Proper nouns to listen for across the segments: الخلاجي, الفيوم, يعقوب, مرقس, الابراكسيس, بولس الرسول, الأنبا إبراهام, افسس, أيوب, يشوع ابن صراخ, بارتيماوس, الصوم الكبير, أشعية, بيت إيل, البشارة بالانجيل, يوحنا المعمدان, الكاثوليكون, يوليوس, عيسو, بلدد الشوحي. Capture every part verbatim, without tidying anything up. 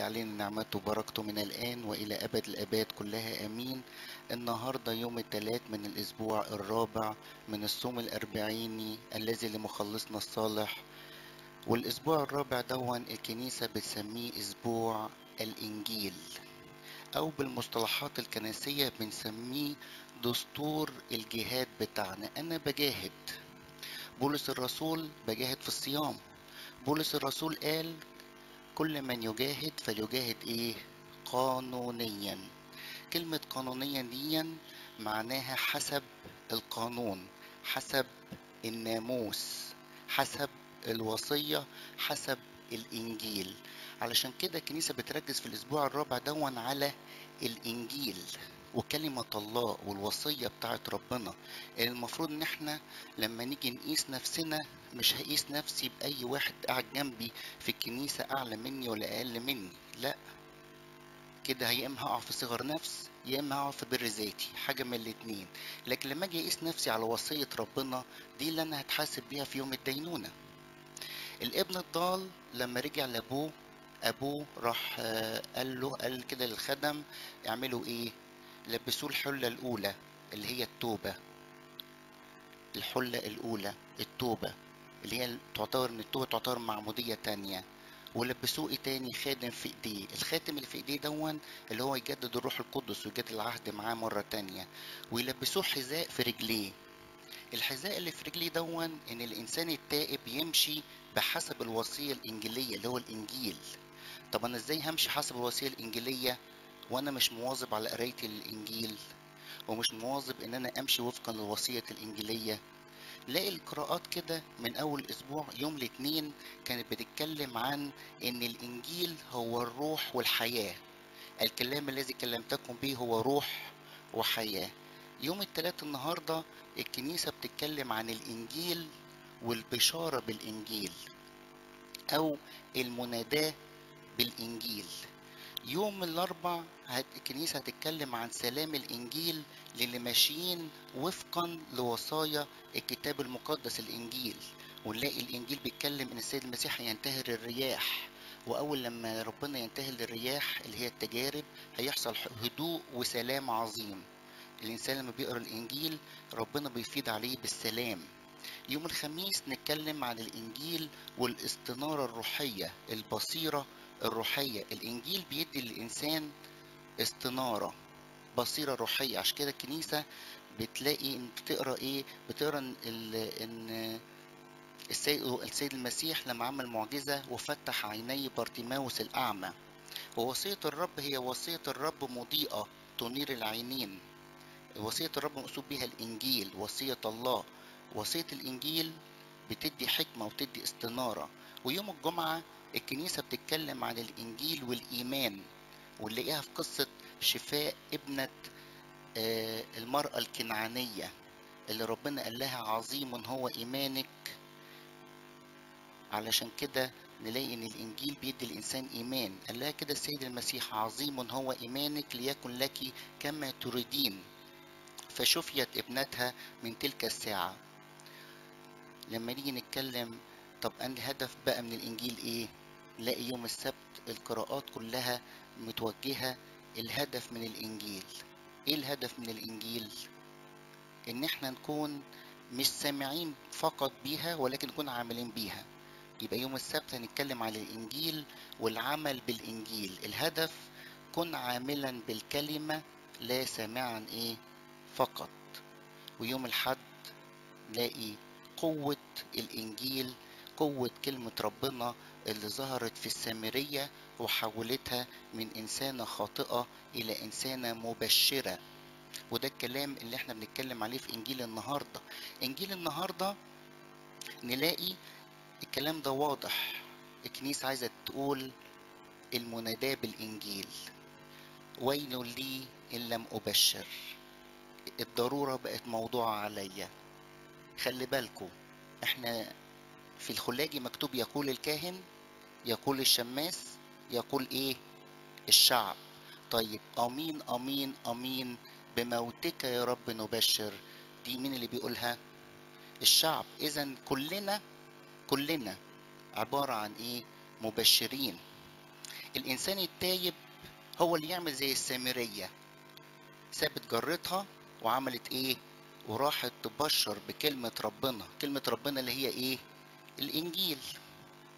علينا نعمته وبركته من الآن وإلى أبد الآباد كلها أمين. النهاردة يوم الثلاث من الأسبوع الرابع من الصوم الأربعيني الذي لمخلصنا الصالح، والأسبوع الرابع دون الكنيسة بتسميه أسبوع الإنجيل، أو بالمصطلحات الكنسية بنسميه دستور الجهاد بتاعنا. أنا بجاهد، بولس الرسول بجاهد في الصيام. بولس الرسول قال كل من يجاهد فليجاهد ايه؟ قانونيا. كلمة قانونيا دي معناها حسب القانون، حسب الناموس، حسب الوصية، حسب الانجيل. علشان كده الكنيسة بتركز في الاسبوع الرابع دون على الانجيل وكلمة الله والوصية بتاعت ربنا. المفروض ان احنا لما نيجي نقيس نفسنا مش هقيس نفسي بأي واحد قاعد جنبي في الكنيسة أعلى مني ولا أقل مني، لأ، كده يا إما هقع في صغر نفس يا إما هقع في بر ذاتي، حاجة من الاتنين. لكن لما أجي أقيس نفسي على وصية ربنا دي اللي أنا هتحاسب بيها في يوم الدينونة. الابن الضال لما رجع لأبوه، أبوه راح قال له، قال كده للخدم اعملوا إيه؟ لبسوه الحلة الأولى اللي هي التوبة. الحلة الأولى التوبة اللي هي تعتبر من التوبة، تعتبر معمودية تانية. ولبسوه ايه تاني؟ خاتم في ايديه. الخاتم اللي في ايديه دون اللي هو يجدد الروح القدس ويجدد العهد معاه مرة تانية. ويلبسوه حذاء في رجليه. الحذاء اللي في رجليه دون ان الانسان التائب يمشي بحسب الوصية الانجيلية اللي هو الانجيل. طب انا ازاي همشي حسب الوصية الانجيلية وانا مش مواظب على قراية الانجيل ومش مواظب ان انا امشي وفقا للوصية الانجيلية؟ لاقي القراءات كده من اول اسبوع يوم الاثنين كانت بتتكلم عن ان الانجيل هو الروح والحياه، الكلام الذي كلمتكم به هو روح وحياه. يوم الثلاث النهارده الكنيسه بتتكلم عن الانجيل والبشاره بالانجيل او المناداه بالانجيل. يوم الاربع الكنيسه هتتكلم عن سلام الانجيل للي ماشيين وفقا لوصايا الكتاب المقدس الانجيل. ونلاقي الانجيل بيتكلم ان السيد المسيح ينتهر الرياح، واول لما ربنا ينتهر الرياح اللي هي التجارب هيحصل هدوء وسلام عظيم. الانسان لما بيقرا الانجيل ربنا بيفيض عليه بالسلام. يوم الخميس نتكلم عن الانجيل والاستناره الروحيه، البصيره الروحيه. الانجيل بيدي للانسان استناره، بصيره روحيه. عشان كده الكنيسه بتلاقي ان بتقرا ايه؟ بتقرا ان ان السيد المسيح لما عمل معجزه وفتح عيني بارتيماوس الاعمى. ووصيه الرب هي وصيه الرب مضيئه تنير العينين. وصيه الرب مقصود بها الانجيل، وصيه الله. وصيه الانجيل بتدي حكمه وتدي استناره. ويوم الجمعه الكنيسه بتتكلم عن الانجيل والايمان، ونلاقيها في قصه شفاء ابنه المراه الكنعانيه اللي ربنا قال لها عظيم هو ايمانك. علشان كده نلاقي ان الانجيل بيدي الانسان ايمان. قال لها كده السيد المسيح عظيم هو ايمانك ليكن لك كما تريدين، فشفيت ابنتها من تلك الساعه. لما نيجي نتكلم طب أن الهدف بقى من الانجيل ايه؟ نلاقي يوم السبت القراءات كلها متوجهه الهدف من الانجيل. ايه الهدف من الانجيل؟ ان احنا نكون مش سامعين فقط بيها ولكن نكون عاملين بيها. يبقى يوم السبت هنتكلم على الانجيل والعمل بالانجيل. الهدف كن عاملا بالكلمه لا سامعا ايه فقط. ويوم الحد نلاقي قوه الانجيل، قوة كلمة ربنا اللي ظهرت في السامرية وحولتها من إنسانة خاطئة إلى إنسانة مبشرة. وده الكلام اللي احنا بنتكلم عليه في إنجيل النهاردة. إنجيل النهاردة نلاقي الكلام ده واضح. الكنيسة عايزة تقول المناداة بالإنجيل، ويل لي إن لم أبشر، الضرورة بقت موضوع عليا. خلي بالكم احنا في الخلاجي مكتوب يقول الكاهن، يقول الشماس، يقول ايه؟ الشعب. طيب امين امين امين بموتك يا رب نبشر، دي مين اللي بيقولها؟ الشعب. اذا كلنا كلنا عبارة عن ايه؟ مبشرين. الإنسان التايب هو اللي يعمل زي السامرية، سابت جرتها وعملت إيه؟ وراحت تبشر بكلمة ربنا، كلمة ربنا اللي هي إيه؟ الإنجيل.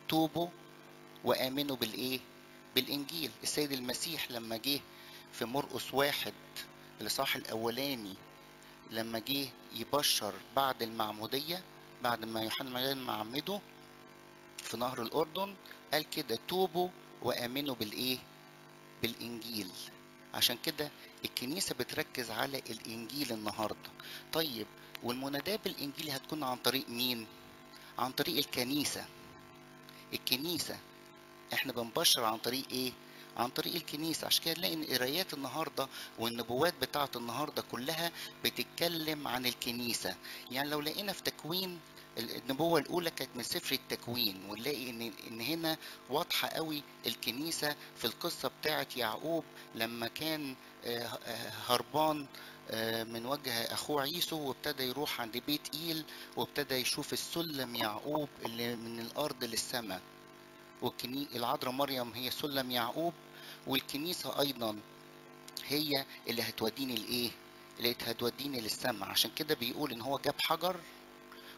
توبوا وآمنوا بالإيه؟ بالإنجيل. السيد المسيح لما جه في مرقس واحد الإصحاح الأولاني، لما جه يبشر بعد المعمودية، بعد ما يوحنا المعمدان معمده في نهر الأردن، قال كده توبوا وآمنوا بالإيه؟ بالإنجيل. عشان كده الكنيسة بتركز على الإنجيل النهاردة. طيب والمناداة بالإنجيل هتكون عن طريق مين؟ عن طريق الكنيسة. الكنيسة احنا بنبشر عن طريق ايه؟ عن طريق الكنيسة. عشان كده نلاقي ان قرايات النهاردة والنبوات بتاعة النهاردة كلها بتتكلم عن الكنيسة. يعني لو لقينا في تكوين، النبوة الأولى كانت من سفر التكوين، ونلاقي إن إن هنا واضحة قوي الكنيسة في القصة بتاعة يعقوب لما كان هربان من وجه أخوه عيسو، وابتدى يروح عند بيت إيل، وابتدى يشوف السلم يعقوب اللي من الأرض للسماء. والعذراء مريم هي سلم يعقوب، والكنيسة أيضا هي اللي هتوديني لإيه؟ اللي هتوديني للسماء. عشان كده بيقول إن هو جاب حجر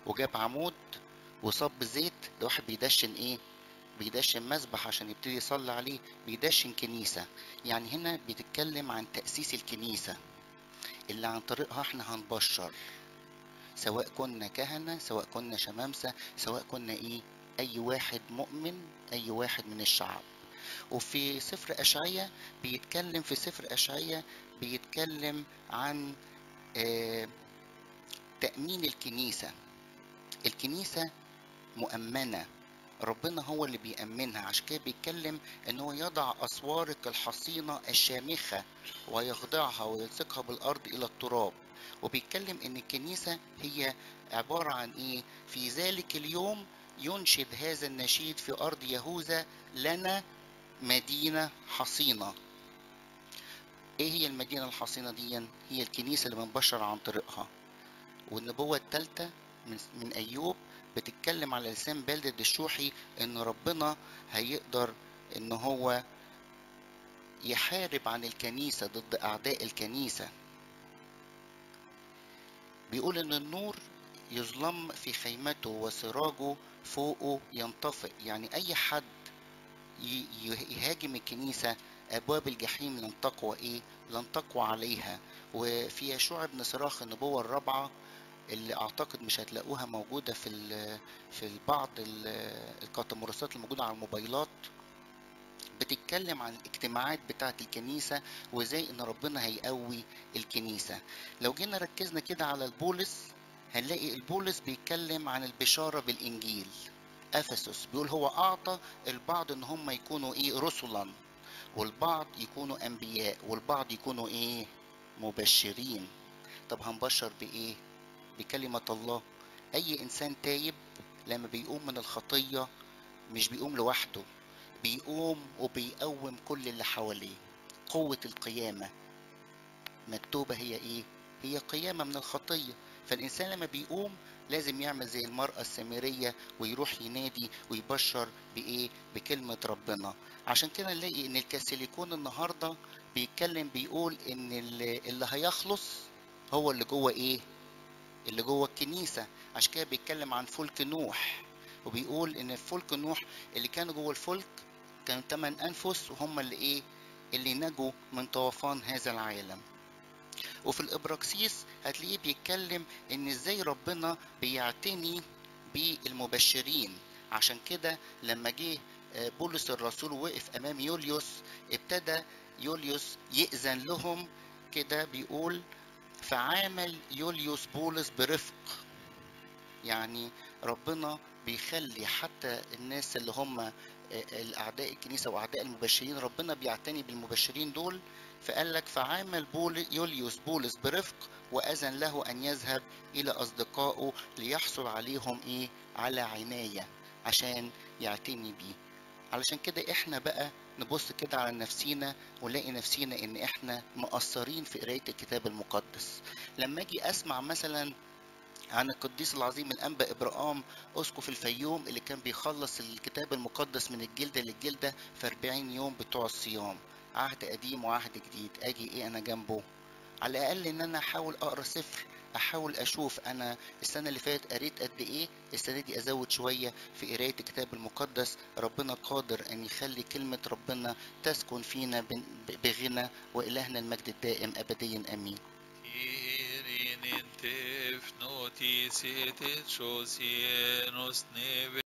وجاب عمود وصب زيت. ده واحد بيدشن ايه؟ بيدشن مسبح عشان يبتدي يصلي عليه، بيدشن كنيسة. يعني هنا بيتكلم عن تأسيس الكنيسة اللي عن طريقها احنا هنبشر، سواء كنا كهنة، سواء كنا شمامسة، سواء كنا ايه، اي واحد مؤمن، اي واحد من الشعب. وفي سفر أشعية بيتكلم، في سفر أشعية بيتكلم عن اه تأمين الكنيسة. الكنيسة مؤمنة، ربنا هو اللي بيأمنها. عشان كده بيتكلم ان هو يضع اسوارك الحصينة الشامخة ويخضعها ويلصقها بالارض الى التراب. وبيتكلم ان الكنيسة هي عبارة عن ايه؟ في ذلك اليوم ينشد هذا النشيد في ارض يهوذا لنا مدينة حصينة. ايه هي المدينة الحصينة دي؟ هي الكنيسة اللي بنبشر عن طريقها. والنبوة الثالثة من أيوب بتتكلم على لسان بلدد الشوحي إن ربنا هيقدر إن هو يحارب عن الكنيسة ضد أعداء الكنيسة. بيقول إن النور يظلم في خيمته وسراجه فوقه ينطفئ. يعني أي حد يهاجم الكنيسة أبواب الجحيم لن تقوى إيه؟ لن تقوى عليها. وفي يشوع ابن صراخ النبوة الرابعة اللي اعتقد مش هتلاقوها موجوده في في بعض الكاتامورسات الموجوده على الموبايلات، بتتكلم عن الاجتماعات بتاعه الكنيسه وازاي ان ربنا هيقوي الكنيسه. لو جينا ركزنا كده على البولس هنلاقي البولس بيتكلم عن البشاره بالانجيل. افسس بيقول هو اعطى البعض ان هم يكونوا ايه؟ رسلا، والبعض يكونوا انبياء، والبعض يكونوا ايه؟ مبشرين. طب هنبشر بايه؟ بكلمة الله. أي إنسان تايب لما بيقوم من الخطية مش بيقوم لوحده، بيقوم وبيقوم كل اللي حواليه. قوة القيامة، ما التوبة هي إيه؟ هي قيامة من الخطية. فالإنسان لما بيقوم لازم يعمل زي المرأة السامرية ويروح ينادي ويبشر بإيه؟ بكلمة ربنا. عشان كده نلاقي إن الكاثوليكون النهاردة بيتكلم بيقول إن اللي هيخلص هو اللي جوه إيه؟ اللي جوه الكنيسه. عشان كده بيتكلم عن فلك نوح، وبيقول ان فلك نوح اللي كانوا جوه الفلك كانوا ثمان انفس، وهم اللي ايه؟ اللي نجوا من طوفان هذا العالم. وفي الابراكسيس هتلاقيه بيتكلم ان ازاي ربنا بيعتني بالمبشرين. عشان كده لما جه بولس الرسول وقف امام يوليوس، ابتدى يوليوس يأذن لهم كده، بيقول فعامل يوليوس بولس برفق. يعني ربنا بيخلي حتى الناس اللي هم الاعداء الكنيسه واعداء المبشرين، ربنا بيعتني بالمبشرين دول. فقال لك فعامل بول يوليوس بولس برفق واذن له ان يذهب الى اصدقائه ليحصل عليهم ايه؟ على عنايه عشان يعتني بيه. علشان كده احنا بقى نبص كده على نفسينا ونلاقي نفسينا ان احنا مقصرين في قرايه الكتاب المقدس. لما اجي اسمع مثلا عن القديس العظيم الأنبا إبراهام أسقف الفيوم اللي كان بيخلص الكتاب المقدس من الجلدة للجلدة في أربعين يوم بتوع الصيام، عهد قديم وعهد جديد. أجي إيه أنا جنبه؟ على الأقل إن أنا أحاول أقرأ سفر، أحاول أشوف أنا السنة اللي فاتت قريت قد إيه، السنة دي أزود شوية في قراية الكتاب المقدس. ربنا قادر أن يخلي كلمة ربنا تسكن فينا بغنى، وإلهنا المجد الدائم أبديا آمين. If no tea, it shows